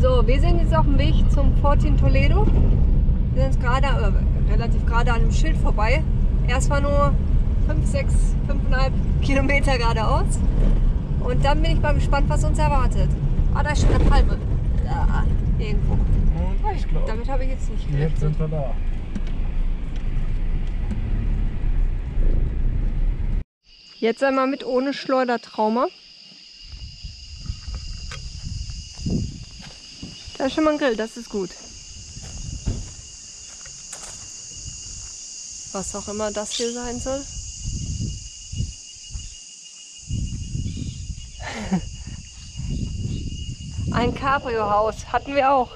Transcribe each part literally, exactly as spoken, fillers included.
So, wir sind jetzt auf dem Weg zum Fortin Toledo. Wir sind gerade, äh, relativ gerade an dem Schild vorbei. Erst mal nur fünf, sechs, fünfeinhalb Kilometer geradeaus. Und dann bin ich mal gespannt, was uns erwartet. Ah, da ist schon eine Palme. Da, irgendwo. Und ich glaube, damit habe ich jetzt nicht gerechnet. Jetzt sind wir da. Jetzt einmal mit ohne Schleudertrauma. Da ist schon mal ein Grill, das ist gut. Was auch immer das hier sein soll. Ein Cabrio-Haus hatten wir auch.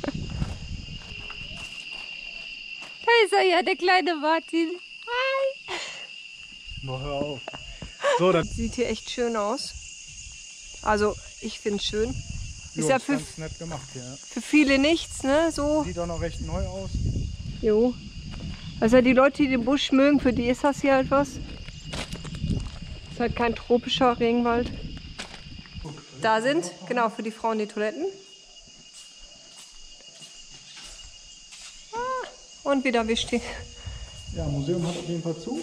Da ist er ja, der kleine Martin. Hi! Mach hör auf. So, dann sieht hier echt schön aus. Also, ich finde es schön. Jo, ist ja für, ganz nett gemacht, ja. Für viele nichts, ne? So. Sieht auch noch recht neu aus. Jo. Also die Leute, die den Busch mögen, für die ist das hier halt was. Ist halt kein tropischer Regenwald. Okay. Da sind, genau, für die Frauen die Toiletten. Ah, und wieder Wischti. Ja, Museum hat auf jeden Fall zu.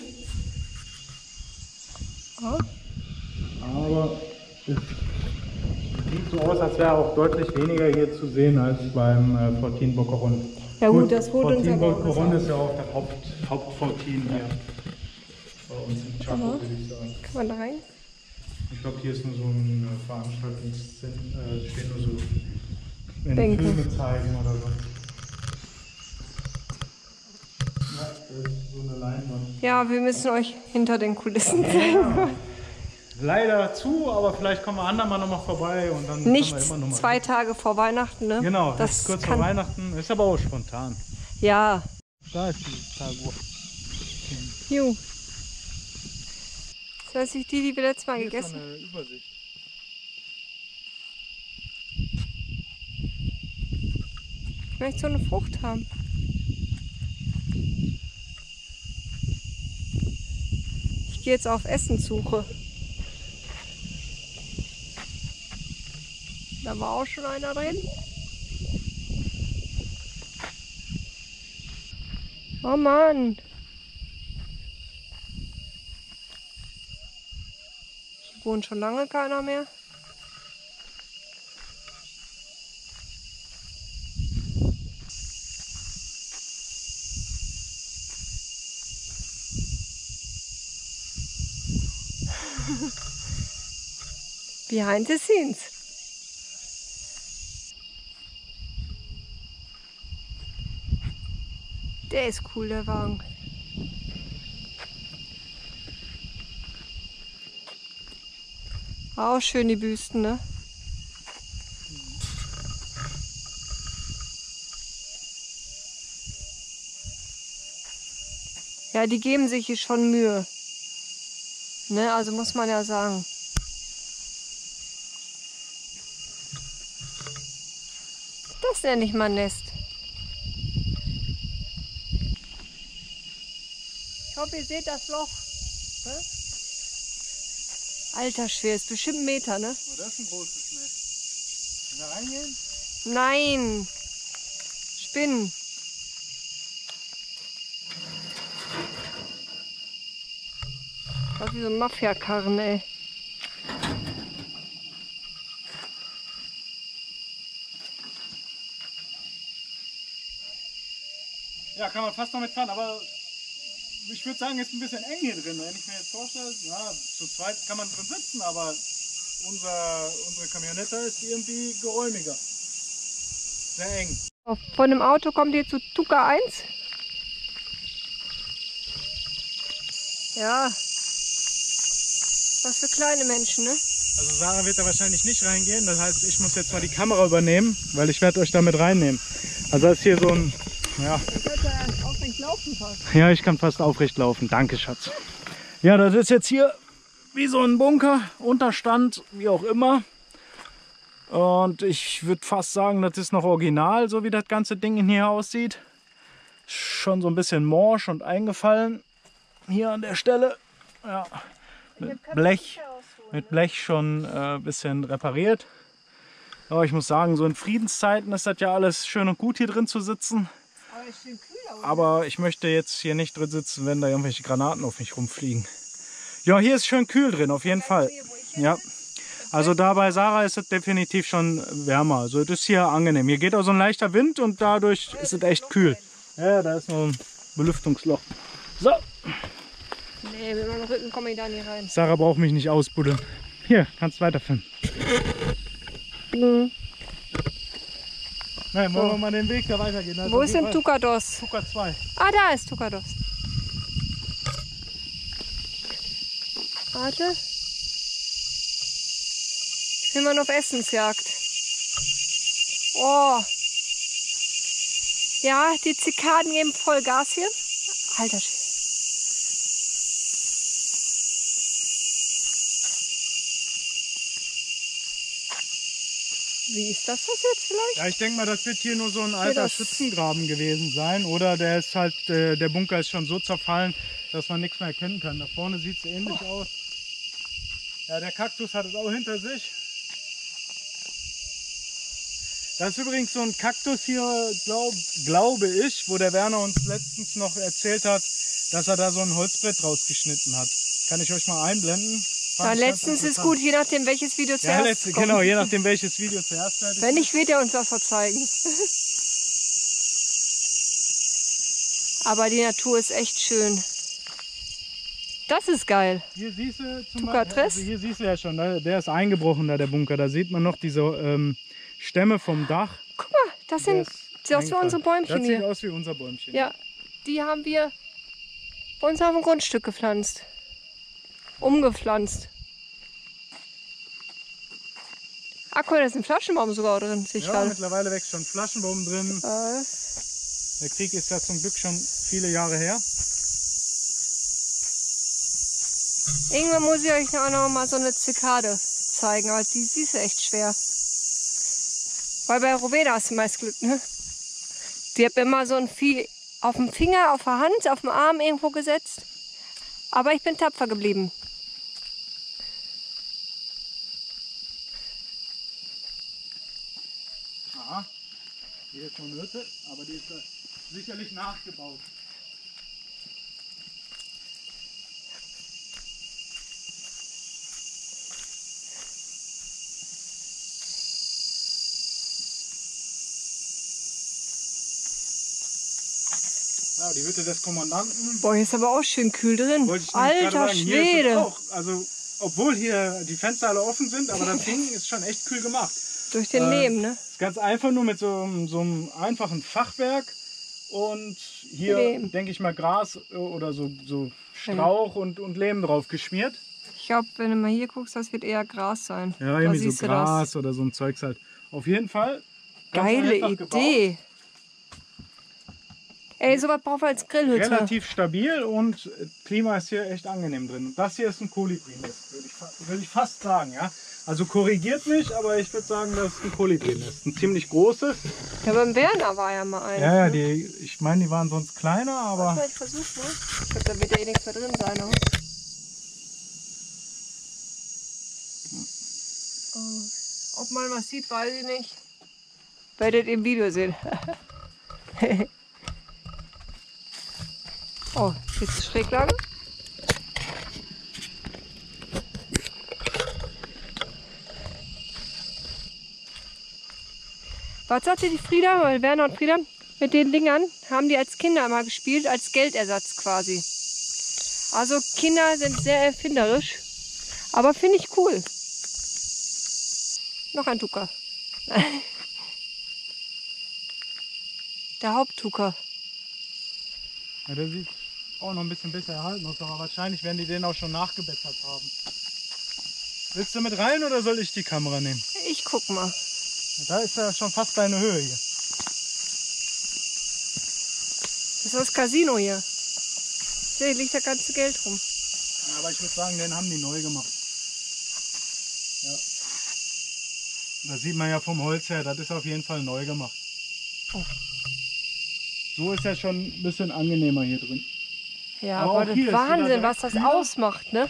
Ah. Aber es sieht so aus, als wäre auch deutlich weniger hier zu sehen als beim äh, Fortín Boquerón. Ja gut, gut, das wurde uns ja Boquerón ist ja auch der Haupt, Hauptfortin hier bei uns im Chaco, würde ich sagen. Kann man da rein? Ich glaube, hier ist nur so ein äh, Veranstaltungszentrum, äh, stehen nur so in Denken. Filme zeigen oder so. Ja, das ist so eine Leinwand. Ja, wir müssen euch hinter den Kulissen zeigen. Ja. Leider zu, aber vielleicht kommen wir andermal nochmal vorbei und dann nicht immer noch mal zwei hin. Tage vor Weihnachten, ne? Genau, das, das ist kurz vor Weihnachten, ist aber auch spontan. Ja. Da ist die Tagua. Juh. Das weiß ich, die, die wir letztes Mal hier gegessen haben. Übersicht. Ich möchte so eine Frucht haben. Ich gehe jetzt auf Essenssuche. Da war auch schon einer drin. Oh Mann! Hier wohnt schon lange keiner mehr. Behind the scenes. Der ist cool, der Wagen. Auch schön die Büsten, ne? Ja, die geben sich hier schon Mühe. Ne, also muss man ja sagen. Das nenne ich mal Nest. Ich hoffe, ihr seht das Loch. Ne? Alter Schwer, ist bestimmt ein Meter, ne? Oh, das ist ein großes Nest. Können wir reingehen? Nein! Spinnen! Das ist wie so ein Mafia-Karren, ey. Ja, kann man fast noch mitfahren, aber ich würde sagen, es ist ein bisschen eng hier drin. Wenn ich mir jetzt vorstelle, ja, zu zweit kann man drin sitzen, aber unser, unsere Camionette ist irgendwie geräumiger. Sehr eng. Von dem Auto kommt ihr zu Tuka eins. Ja, was für kleine Menschen, ne? Also Sarah wird da wahrscheinlich nicht reingehen, das heißt, ich muss jetzt mal die Kamera übernehmen, weil ich werde euch damit reinnehmen. Also das ist hier so ein, ja... Laufen fast. Ja, ich kann fast aufrecht laufen. Danke, Schatz. Ja, das ist jetzt hier wie so ein Bunker, Unterstand, wie auch immer. Und ich würde fast sagen, das ist noch original, so wie das ganze Ding hier aussieht. Schon so ein bisschen morsch und eingefallen. Hier an der Stelle, ja, mit Blech, mit Blech schon ein äh, bisschen repariert. Aber ich muss sagen, so in Friedenszeiten ist das ja alles schön und gut, hier drin zu sitzen. Aber ist schön kühl, oder? Aber ich möchte jetzt hier nicht drin sitzen, wenn da irgendwelche Granaten auf mich rumfliegen. Ja, hier ist schön kühl drin, auf jeden Fall. Ja. Also da bei Sarah ist es definitiv schon wärmer. Also das ist hier angenehm. Hier geht auch so ein leichter Wind und dadurch ist es echt kühl. Ja, da ist noch ein Belüftungsloch. So. Nee, mit meinem Rücken komme ich da nicht rein. Sarah braucht mich nicht ausbuddeln. Hier, kannst weiterfinden. Nein, wollen wir mal den Weg da weitergehen. Wo ist denn Tuka Dos? Tuka zwei. Ah, da ist Tuka Dos. Warte. Ich bin mal auf Essensjagd. Oh. Ja, die Zikaden geben voll Gas hier. Alter Schwede. Wie ist das das jetzt vielleicht? Ja, ich denke mal, das wird hier nur so ein alter Schützengraben gewesen sein. Oder der ist halt, äh, der Bunker ist schon so zerfallen, dass man nichts mehr erkennen kann. Da vorne sieht es ähnlich oh. aus. Ja, der Kaktus hat es auch hinter sich. Das ist übrigens so ein Kaktus hier, glaub, glaube ich, wo der Werner uns letztens noch erzählt hat, dass er da so ein Holzbrett rausgeschnitten hat. Kann ich euch mal einblenden? Ja, letztens ist gut, je nachdem welches Video zuerst ja, letzte, kommt. Genau, je nachdem welches Video zuerst fertig. Wenn nicht, wird er uns das verzeigen. Aber die Natur ist echt schön. Das ist geil. Hier siehst du, zum Beispiel, also hier siehst du ja schon, da, der ist eingebrochen, da der Bunker. Da sieht man noch diese ähm, Stämme vom Dach. Guck mal, das sind das für unsere Bäumchen hier. Das sieht hier aus wie unser Bäumchen. Ja, die haben wir bei uns auf dem Grundstück gepflanzt. Umgepflanzt. Ah, cool, da ist ein Flaschenbaum sogar drin. Sich ja, kann. Mittlerweile wächst schon Flaschenbaum drin. Was? Der Krieg ist ja zum Glück schon viele Jahre her. Irgendwann muss ich euch auch noch mal so eine Zikade zeigen, aber die siehst du echt schwer. Weil bei Roveda hast du meist Glück, ne? Die hat immer so ein Vieh auf dem Finger, auf der Hand, auf dem Arm irgendwo gesetzt. Aber ich bin tapfer geblieben. Aha, hier ist noch eine Hütte, aber die ist sicherlich nachgebaut. Ja, die Hütte des Kommandanten. Boah, hier ist aber auch schön kühl drin. Alter Schwede! Auch, also, obwohl hier die Fenster alle offen sind, aber das Ding ist schon echt kühl gemacht. Durch den äh, Lehm, ne? Ist ganz einfach nur mit so, so einem einfachen Fachwerk und hier, denke ich mal, Gras oder so, so Strauch ja. und, und Lehm drauf geschmiert. Ich glaube, wenn du mal hier guckst, das wird eher Gras sein. Ja, irgendwie so Gras oder so ein Zeugs halt. Auf jeden Fall. Geile Idee! Gebaut. Ey, sowas braucht man als Grillhütte. Relativ stabil und Klima ist hier echt angenehm drin. Das hier ist ein Kolibri-Nest, würde ich, würd ich fast sagen, ja. Also korrigiert mich, aber ich würde sagen, dass es ein Kolibri-Nest. Ein ziemlich großes. Ja, beim Werner war ja mal ein. Ja, ja, die, ich meine, die waren sonst kleiner, aber... Warte mal, ich versuch's mal. Ich glaube, da wird ja eh nichts mehr drin sein, oder? Oh, ob man was sieht, weiß ich nicht. Werdet ihr im Video sehen. Oh, jetzt Schräglage. Was sagte die Frieda, weil Werner und Frieda, mit den Dingern haben die als Kinder mal gespielt, als Geldersatz quasi. Also Kinder sind sehr erfinderisch, aber finde ich cool. Noch ein Tuka. Der Haupttuka. Ja, der sieht auch noch ein bisschen besser erhalten aus, aber wahrscheinlich werden die den auch schon nachgebessert haben. Willst du mit rein oder soll ich die Kamera nehmen? Ich guck mal. Da ist ja schon fast deine Höhe hier. Das ist das Casino hier. Hier liegt das ganze Geld rum. Ja, aber ich würde sagen, den haben die neu gemacht. Ja. Da sieht man ja vom Holz her, das ist auf jeden Fall neu gemacht. Oh. So ist ja schon ein bisschen angenehmer hier drin. Ja, aber, aber das ist Wahnsinn, was das ausmacht, ne?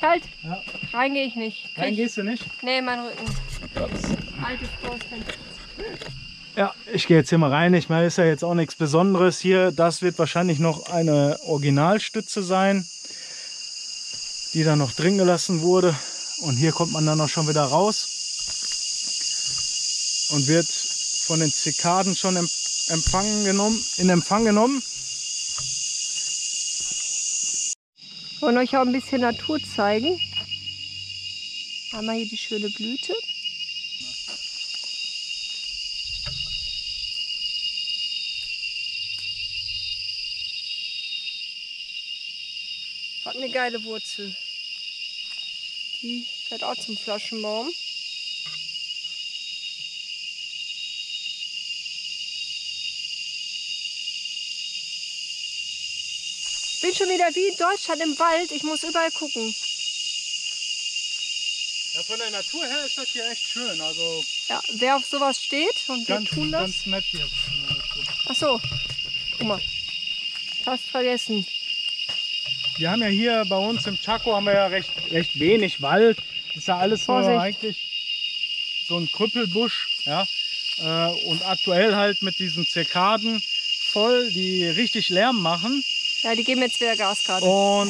Kalt? Ja. Rein gehe ich nicht. Krieg Rein gehst du nicht? Nee, mein Rücken. Altes Großfenster. Ja, ich gehe jetzt hier mal rein. Ich meine, ist ja jetzt auch nichts Besonderes hier. Das wird wahrscheinlich noch eine Originalstütze sein, die da noch drin gelassen wurde. Und hier kommt man dann auch schon wieder raus und wird von den Zikaden schon empfangen genommen, in Empfang genommen. Wir wollen euch auch ein bisschen Natur zeigen. Haben wir hier die schöne Blüte. Hat eine geile Wurzel. Die gehört auch zum Flaschenbaum. Ich bin schon wieder wie in Deutschland im Wald. Ich muss überall gucken. Ja, von der Natur her ist das hier echt schön. Also ja, wer auf sowas steht und wir tun das. Ganz nett hier. Ach so, guck mal. Fast vergessen. Wir haben ja hier bei uns im Chaco haben wir ja recht, recht wenig Wald. Das ist ja alles nur eigentlich so ein Krüppelbusch. Ja? Und aktuell halt mit diesen Zikaden voll, die richtig Lärm machen. Ja, die geben jetzt wieder Gas gerade. Und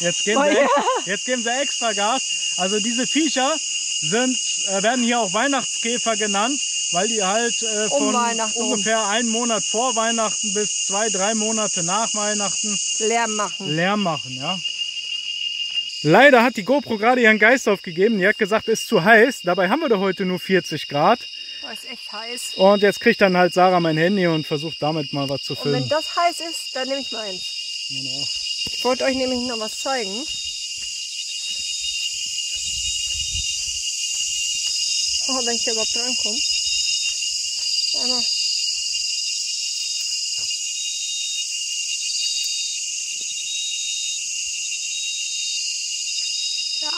jetzt geben, oh, sie, ja. jetzt geben sie extra Gas. Also diese Viecher sind, werden hier auch Weihnachtskäfer genannt, weil die halt äh, von um ungefähr einen Monat vor Weihnachten bis zwei, drei Monate nach Weihnachten Lärm machen. Lärm machen, ja. Leider hat die GoPro gerade ihren Geist aufgegeben. Die hat gesagt, es ist zu heiß. Dabei haben wir doch heute nur vierzig Grad. Oh, ist echt heiß. Und jetzt kriegt dann halt Sarah mein Handy und versucht damit mal was zu filmen. Und wenn das heiß ist, dann nehme ich meins. Genau. Ich wollte euch nämlich noch was zeigen. Oh, wenn ich hier überhaupt rankomme. Einmal. Da!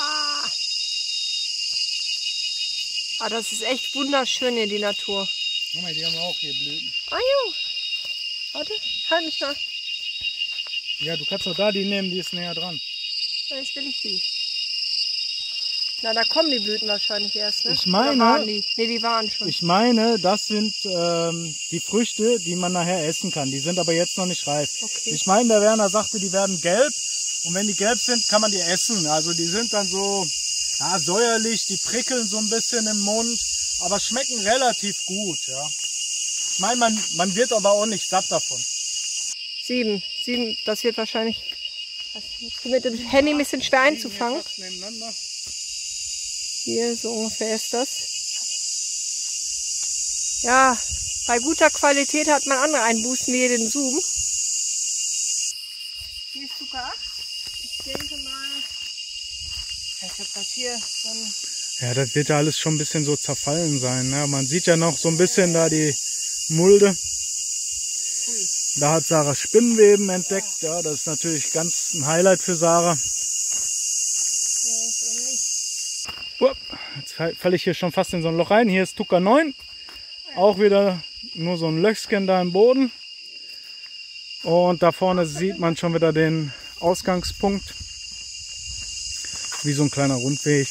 Ah, das ist echt wunderschön hier, die Natur. Guck mal, die haben auch hier Blüten. Ah, jo. Warte, halt mich mal. Ja, du kannst auch da die nehmen, die ist näher dran. Ja, jetzt will ich die. Na, da kommen die Blüten wahrscheinlich erst, ne? Ich meine, waren die? Nee, die waren schon. Ich meine, das sind ähm, die Früchte, die man nachher essen kann. Die sind aber jetzt noch nicht reif. Okay. Ich meine, der Werner sagte, die werden gelb. Und wenn die gelb sind, kann man die essen. Also die sind dann so ja, säuerlich, die prickeln so ein bisschen im Mund, aber schmecken relativ gut. Ja. Ich meine, man, man wird aber auch nicht satt davon. Sieben, sieben, das wird wahrscheinlich das ist mit dem Handy ein bisschen schwer einzufangen. Hier, so ungefähr ist das. Ja, bei guter Qualität hat man andere Einbußen wie den Zoom. Hier ist Tuka. Ich denke mal, ich weiß nicht, ob das hier so ein... Ja, das wird ja alles schon ein bisschen so zerfallen sein. Ne? Man sieht ja noch so ein bisschen da die Mulde. Ui. Da hat Sarah Spinnenweben entdeckt. Ja, das ist natürlich ganz ein Highlight für Sarah. Jetzt falle ich hier schon fast in so ein Loch rein. Hier ist Tuka neun. Auch wieder nur so ein Löchchen da im Boden. Und da vorne sieht man schon wieder den Ausgangspunkt. Wie so ein kleiner Rundweg.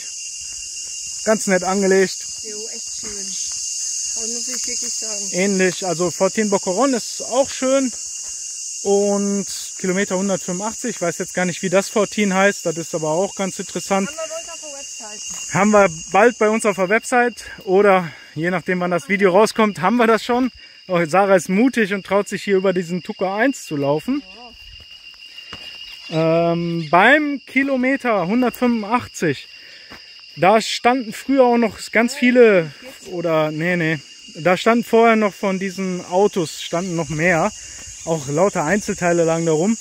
Ganz nett angelegt. Jo, echt schön. Also muss ich wirklich sagen. Ähnlich. Also Fortín Boquerón ist auch schön. Und Kilometer hundertfünfundachtzig. Ich weiß jetzt gar nicht, wie das Fortin heißt. Das ist aber auch ganz interessant. Haben wir bald bei uns auf der Website oder je nachdem wann das Video rauskommt, haben wir das schon. Oh, Sarah ist mutig und traut sich hier über diesen Tuka eins zu laufen. Ja. Ähm, beim Kilometer hundertfünfundachtzig, da standen früher auch noch ganz viele oder nee, nee, da standen vorher noch von diesen Autos, standen noch mehr, auch lauter Einzelteile lagen da rum.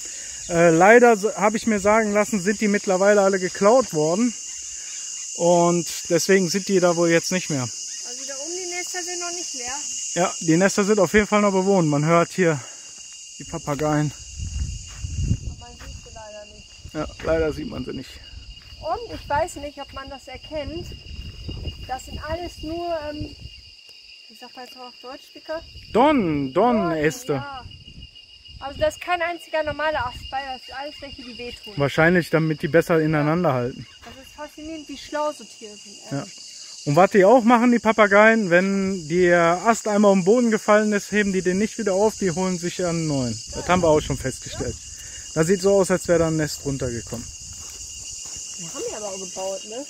Äh, leider habe ich mir sagen lassen, sind die mittlerweile alle geklaut worden. Und deswegen sind die da wohl jetzt nicht mehr. Also da oben die Nester sind noch nicht leer. Ja, die Nester sind auf jeden Fall noch bewohnt. Man hört hier die Papageien. Aber man sieht sie leider nicht. Ja, leider sieht man sie nicht. Und ich weiß nicht, ob man das erkennt. Das sind alles nur, ähm, ich sag mal jetzt auch auf Deutsch, Dicker. Don, Don-Äste. Don, ja. Also das ist kein einziger normaler Ast bei, das sind alles welche, die wehtun. Wahrscheinlich, damit die besser ineinander ja. halten. Das ist faszinierend, wie schlau so Tiere sind. Ja. Und was die auch machen, die Papageien, wenn der Ast einmal um den Boden gefallen ist, heben die den nicht wieder auf, die holen sich einen neuen. Das ja. haben wir auch schon festgestellt. Ja. Das sieht so aus, als wäre da ein Nest runtergekommen. Wir haben ja aber auch gebaut, ne?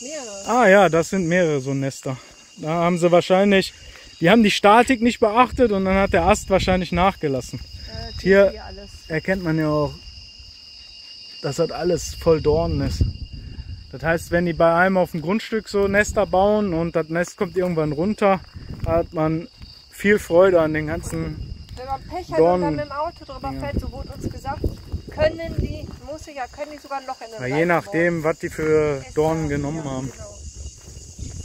Mehrere. Ah ja, das sind mehrere so Nester. Da haben sie wahrscheinlich, die haben die Statik nicht beachtet und dann hat der Ast wahrscheinlich nachgelassen. Hier erkennt man ja auch, dass das alles voll Dornen ist. Das heißt, wenn die bei einem auf dem Grundstück so Nester bauen und das Nest kommt irgendwann runter, hat man viel Freude an den ganzen Dornen. Wenn man Pech hat und dann mit dem Auto drüber ja. fällt, so wurde uns gesagt, können die, muss ich ja, können die sogar ein Loch in den Leib bohren. Je nachdem, was die für Dornen genommen ja, haben. Genau.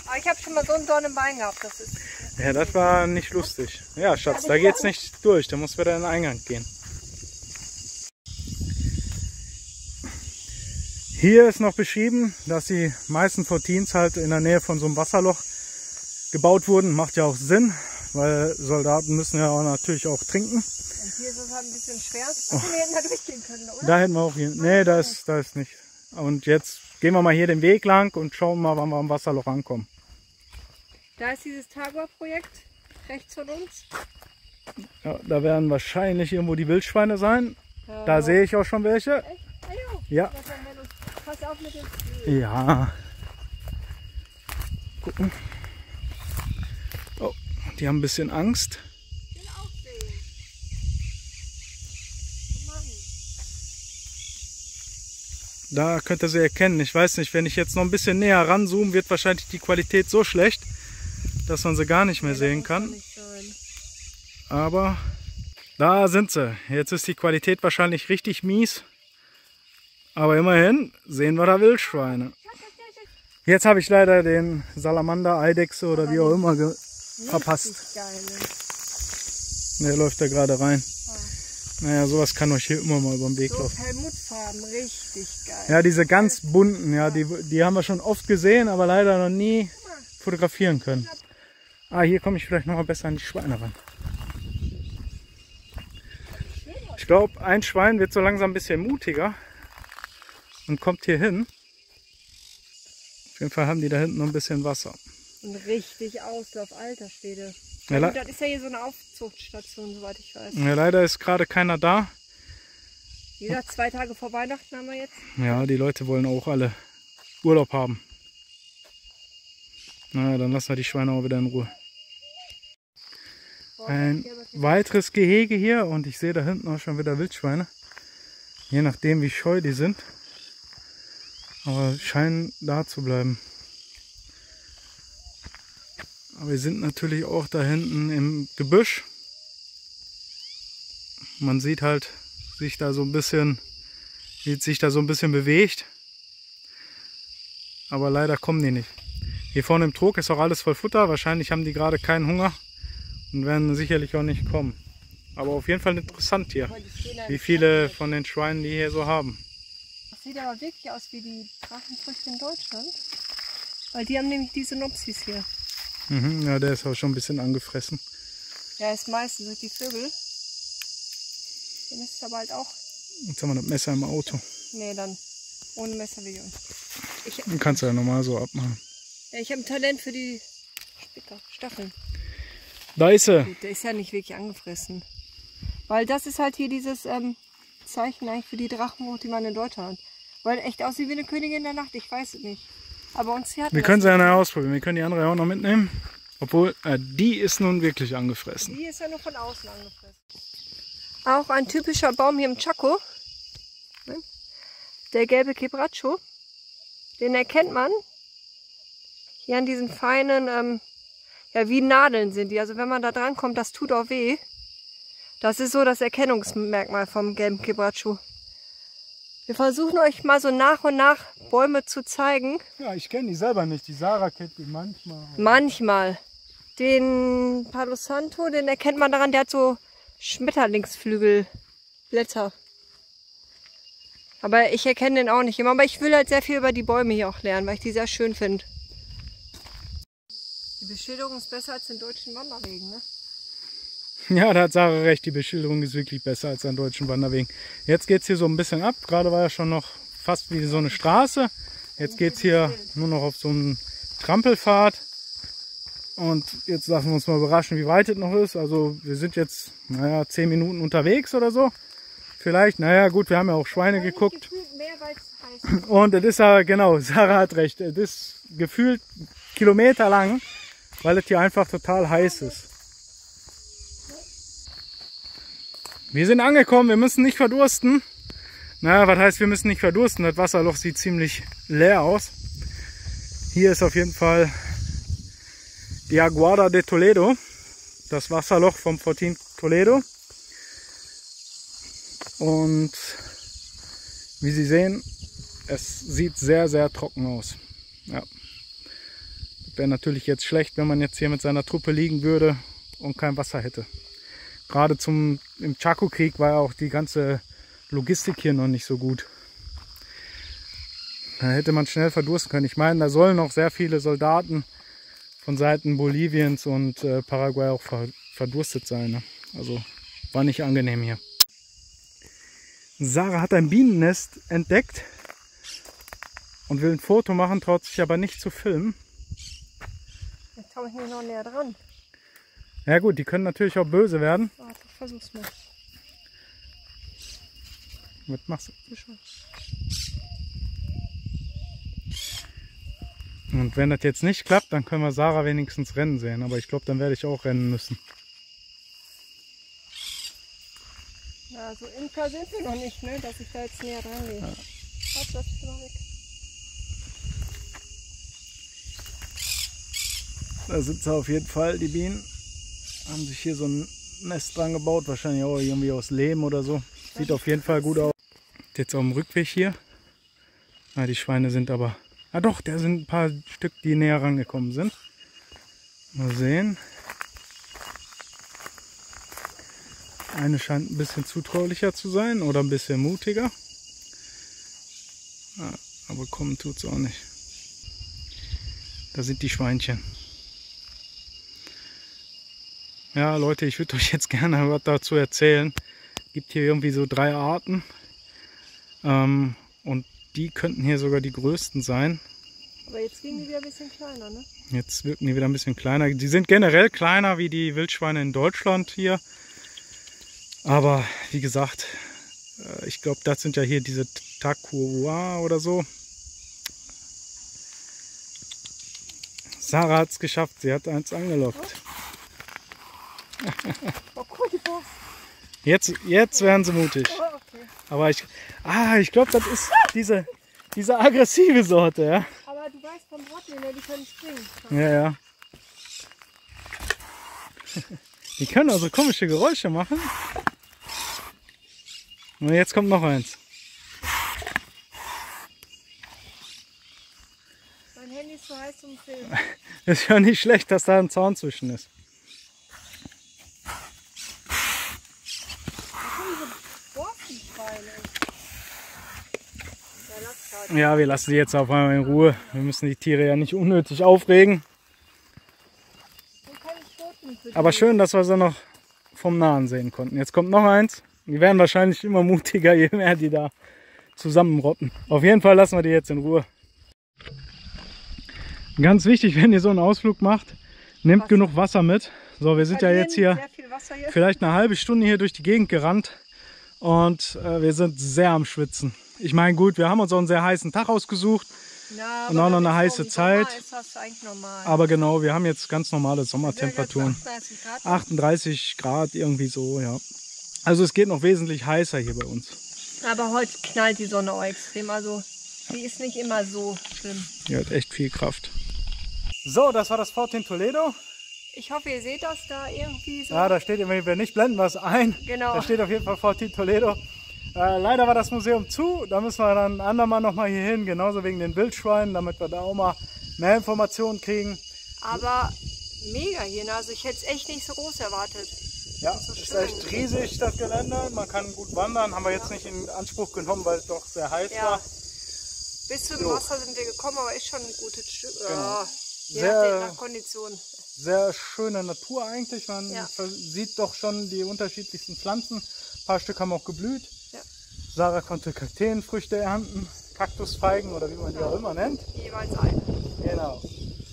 Aber ich habe schon mal so einen Dorn im Bein gehabt, das ist... Ja, das war nicht lustig. Ja, Schatz, da geht's nicht durch. Da muss wieder in den Eingang gehen. Hier ist noch beschrieben, dass die meisten Fortins halt in der Nähe von so einem Wasserloch gebaut wurden. Macht ja auch Sinn, weil Soldaten müssen ja auch natürlich auch trinken. Und hier ist es halt ein bisschen schwer. Ach, wir hätten da durchgehen können, oder? Da hätten wir auch gehen. Nee, da ist, da ist nicht. Und jetzt gehen wir mal hier den Weg lang und schauen mal, wann wir am Wasserloch ankommen. Da ist dieses Tagua-Projekt rechts von uns. Ja, da werden wahrscheinlich irgendwo die Wildschweine sein. Ja. Da sehe ich auch schon welche. Echt? Ah, ja. Ja. Pass auf mit dem Ziel. Ja. Gucken. Oh, die haben ein bisschen Angst. Ich will auch sehen. Da könnt ihr sie erkennen. Ich weiß nicht, wenn ich jetzt noch ein bisschen näher ranzoome, wird wahrscheinlich die Qualität so schlecht, dass man sie gar nicht mehr sehen kann. Aber da sind sie. Jetzt ist die Qualität wahrscheinlich richtig mies. Aber immerhin sehen wir da Wildschweine. Jetzt habe ich leider den Salamander, Eidechse oder wie auch immer verpasst. Der läuft da gerade rein. Naja, sowas kann euch hier immer mal über den Weg laufen. So Helmutfarben, richtig geil. Ja, diese ganz bunten, ja, die, die haben wir schon oft gesehen, aber leider noch nie fotografieren können. Ah, hier komme ich vielleicht noch mal besser an die Schweine ran. Ich glaube, ein Schwein wird so langsam ein bisschen mutiger und kommt hier hin. Auf jeden Fall haben die da hinten noch ein bisschen Wasser. Und richtig Auslauf, alter Schwede. Ja, ja, das ist ja hier so eine Aufzuchtstation, soweit ich weiß. Ja, leider ist gerade keiner da. Wie gesagt, zwei Tage vor Weihnachten haben wir jetzt. Ja, die Leute wollen auch alle Urlaub haben. Na, dann lassen wir die Schweine auch wieder in Ruhe. Ein weiteres Gehege hier und ich sehe da hinten auch schon wieder Wildschweine. Je nachdem wie scheu die sind. Aber scheinen da zu bleiben. Aber wir sind natürlich auch da hinten im Gebüsch. Man sieht halt sich da so ein bisschen, wie es sich da so ein bisschen bewegt. Aber leider kommen die nicht. Hier vorne im Trog ist auch alles voll Futter. Wahrscheinlich haben die gerade keinen Hunger und werden sicherlich auch nicht kommen. Aber auf jeden Fall interessant hier, wie viele von den Schweinen die hier so haben. Das sieht aber wirklich aus wie die Drachenfrüchte in Deutschland. Weil die haben nämlich diese Nopsis hier. Mhm, ja, der ist auch schon ein bisschen angefressen. Ja, ist meistens durch die Vögel. Dann ist es aber halt auch... Jetzt haben wir das Messer im Auto. Nee, dann ohne Messer wie uns. Dann kannst du ja normal so abmachen. Ja, ich habe ein Talent für die Spicker, Stacheln. Da ist er. Gut, der ist ja nicht wirklich angefressen. Weil das ist halt hier dieses ähm, Zeichen eigentlich für die Drachenfrucht, die man in Deutschland hat. Weil echt aussieht wie eine Königin der Nacht, ich weiß es nicht. Aber uns hier hat wir können sie ja noch ausprobieren, wir können die andere auch noch mitnehmen. Obwohl, äh, die ist nun wirklich angefressen. Die ist ja nur von außen angefressen. Auch ein typischer Baum hier im Chaco. Ne? Der gelbe Quebracho. Den erkennt man. Hier an diesen feinen, ähm, ja wie Nadeln sind die. Also wenn man da dran kommt, das tut auch weh. Das ist so das Erkennungsmerkmal vom gelben Quebracho. Wir versuchen euch mal so nach und nach Bäume zu zeigen. Ja, ich kenne die selber nicht. Die Sarah kennt die manchmal. Manchmal. Den Palo Santo, den erkennt man daran, der hat so Schmetterlingsflügelblätter. Aber ich erkenne den auch nicht immer. Aber ich will halt sehr viel über die Bäume hier auch lernen, weil ich die sehr schön finde. Die Beschilderung ist besser als den deutschen Wanderwegen, ne? Ja, da hat Sarah recht, die Beschilderung ist wirklich besser als an deutschen Wanderwegen. Jetzt geht es hier so ein bisschen ab, gerade war ja schon noch fast wie so eine Straße. Jetzt geht es hier nur noch auf so einen Trampelpfad. Und jetzt lassen wir uns mal überraschen, wie weit es noch ist. Also wir sind jetzt, naja, zehn Minuten unterwegs oder so. Vielleicht, naja gut, wir haben ja auch Schweine geguckt. Und es ist ja, genau, Sarah hat recht, es ist gefühlt kilometerlang, weil es hier einfach total heiß ist. Wir sind angekommen, wir müssen nicht verdursten. Naja, was heißt, wir müssen nicht verdursten? Das Wasserloch sieht ziemlich leer aus. Hier ist auf jeden Fall die Aguada de Toledo, das Wasserloch vom Fortin Toledo. Und wie Sie sehen, es sieht sehr, sehr trocken aus. Ja. Wäre natürlich jetzt schlecht, wenn man jetzt hier mit seiner Truppe liegen würde und kein Wasser hätte. Gerade zum, im Chaco-Krieg war ja auch die ganze Logistik hier noch nicht so gut. Da hätte man schnell verdursten können. Ich meine, da sollen noch sehr viele Soldaten von Seiten Boliviens und äh, Paraguay auch verdurstet sein. Ne? Also war nicht angenehm hier. Sarah hat ein Bienennest entdeckt und will ein Foto machen, traut sich aber nicht zu filmen. Jetzt komme ich mich noch näher dran. Ja gut, die können natürlich auch böse werden. Warte, ich versuch's mal. Was machst du? Und wenn das jetzt nicht klappt, dann können wir Sarah wenigstens rennen sehen. Aber ich glaube, dann werde ich auch rennen müssen. Ja, so imker sind wir noch nicht, ne? Dass ich da jetzt näher dran gehe. Ja. Halt, lass ich mal weg. Da sind sie auf jeden Fall, die Bienen. Haben sich hier so ein Nest dran gebaut, wahrscheinlich auch irgendwie aus Lehm oder so. Sieht auf jeden Fall gut aus. Jetzt auf dem Rückweg hier. Ah, die Schweine sind aber... Ah doch, da sind ein paar Stück, die näher rangekommen sind. Mal sehen. Eine scheint ein bisschen zutraulicher zu sein oder ein bisschen mutiger. Ah, aber kommen tut es auch nicht. Da sind die Schweinchen. Ja Leute, ich würde euch jetzt gerne was dazu erzählen. Es gibt hier irgendwie so drei Arten ähm, und die könnten hier sogar die größten sein. Aber jetzt wirken die wieder ein bisschen kleiner, ne? Jetzt wirken die wieder ein bisschen kleiner. Die sind generell kleiner wie die Wildschweine in Deutschland hier. Aber wie gesagt, ich glaube, das sind ja hier diese Tagua oder so. Sarah hat es geschafft, sie hat eins angelockt. Jetzt, jetzt werden sie mutig. Aber ich, ah, ich glaube, das ist diese, diese aggressive Sorte, ja. Aber du weißt vom Rotten, die können springen. Ja, ja. Die können also komische Geräusche machen. Und jetzt kommt noch eins. Mein Handy ist so heiß zum Filmen. Ist ja nicht schlecht, dass da ein Zaun zwischen ist. Ja, wir lassen die jetzt auf einmal in Ruhe. Wir müssen die Tiere ja nicht unnötig aufregen. Aber schön, dass wir sie noch vom Nahen sehen konnten. Jetzt kommt noch eins. Die werden wahrscheinlich immer mutiger, je mehr die da zusammenrotten. Auf jeden Fall lassen wir die jetzt in Ruhe. Ganz wichtig, wenn ihr so einen Ausflug macht, nehmt Wasser. genug Wasser mit. So, wir sind ja jetzt hier vielleicht eine halbe Stunde hier durch die Gegend gerannt. Und äh, wir sind sehr am Schwitzen. Ich meine, gut, wir haben uns auch einen sehr heißen Tag ausgesucht. Na, und auch noch eine heiße Zeit. Ist das eigentlich normal? Aber genau, wir haben jetzt ganz normale Sommertemperaturen. achtunddreißig Grad irgendwie so, ja. Also es geht noch wesentlich heißer hier bei uns. Aber heute knallt die Sonne auch extrem. Also die ist nicht immer so schlimm. Die hat echt viel Kraft. So, das war das Fortin Toledo. Ich hoffe, ihr seht das da irgendwie so. Ja, da steht, wir nicht blenden was ein. Genau. Da steht auf jeden Fall Fortin Toledo. Äh, leider war das Museum zu. Da müssen wir dann ein andermal nochmal hier hin. Genauso wegen den Wildschweinen, damit wir da auch mal mehr Informationen kriegen. Aber mega hier. Also ich hätte es echt nicht so groß erwartet. Ja, das ist, so ist echt riesig, das Gelände. Man kann gut wandern. Haben wir jetzt ja. nicht in Anspruch genommen, weil es doch sehr heiß ja. war. Bis zum so. Wasser sind wir gekommen, aber ist schon ein gutes Stück. Genau. Ja, sehr nach Kondition. sehr schöne Natur eigentlich. Man ja. sieht doch schon die unterschiedlichsten Pflanzen. Ein paar Stück haben auch geblüht. Ja. Sarah konnte Kakteenfrüchte ernten, Kaktusfeigen oder wie man die auch immer nennt. Jeweils ein. Genau.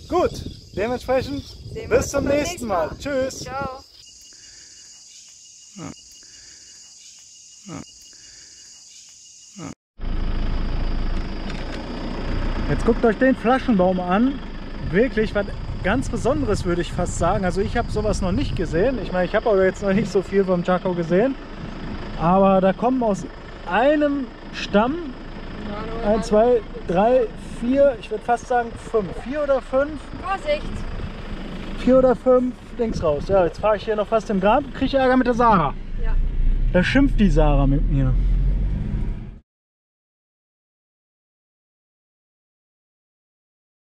Gut, dementsprechend Sehen bis zum nächsten Mal. Mal. Tschüss. Ciao. Ja. Ja. Ja. Jetzt guckt euch den Flaschenbaum an. Wirklich was ganz Besonderes, würde ich fast sagen. Also ich habe sowas noch nicht gesehen. Ich meine, ich habe aber jetzt noch nicht so viel vom Chaco gesehen. Aber da kommen aus einem Stamm eins, zwei, drei, vier, ich würde fast sagen fünf. Vier oder fünf? Vorsicht! Vier oder fünf links raus. Ja, jetzt fahre ich hier noch fast im Grab, kriege Ärger mit der Sarah. Ja. Da schimpft die Sarah mit mir.